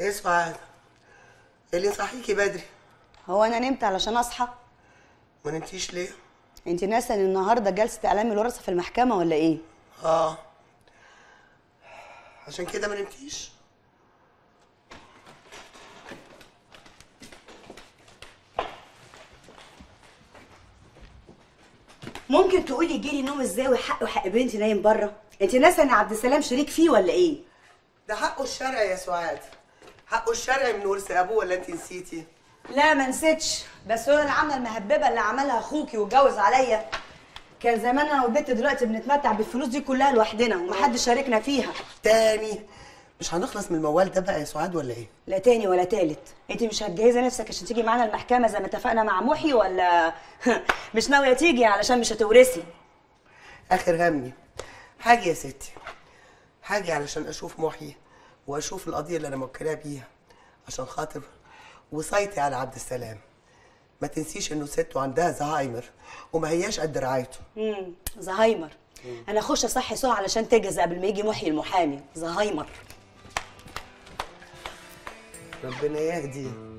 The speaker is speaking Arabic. ايه سعاد؟ اللي صحيكي بدري؟ هو انا نمت علشان اصحى؟ ما نمتيش ليه؟ انت ناسه ان النهارده جلسه اعلام الورثه في المحكمه ولا ايه؟ اه عشان كده ما نمتيش. ممكن تقولي جيلي نوم ازاي وحقه حق بنتي نايم بره؟ انت ناسه ان عبد السلام شريك فيه ولا ايه؟ ده حقه الشرعي يا سعاد، حقه الشرعي من ورث ابوه ولا انت نسيتي؟ لا ما نسيتش، بس هو العمله المهببه اللي عملها اخوكي واتجوز عليا كان زمان انا والبنت دلوقتي بنتمتع بالفلوس دي كلها لوحدنا ومحدش شاركنا فيها. تاني مش هنخلص من الموال ده بقى يا سعاد ولا ايه؟ لا تاني ولا تالت، انت مش هتجهزي نفسك عشان تيجي معانا المحكمه زي ما اتفقنا مع محي ولا مش ناويه تيجي علشان مش هتورثي؟ اخر همي حاجه يا ستي، حاجه علشان اشوف محي واشوف القضيه اللي انا موكلاه بيها عشان خاطر وصيتي على عبد السلام. ما تنسيش انه ست وعندها زهايمر وما هياش قد رعايته. زهايمر. انا اخش اصحي ساره علشان تجهز قبل ما يجي محي المحامي. زهايمر. ربنا يهديه.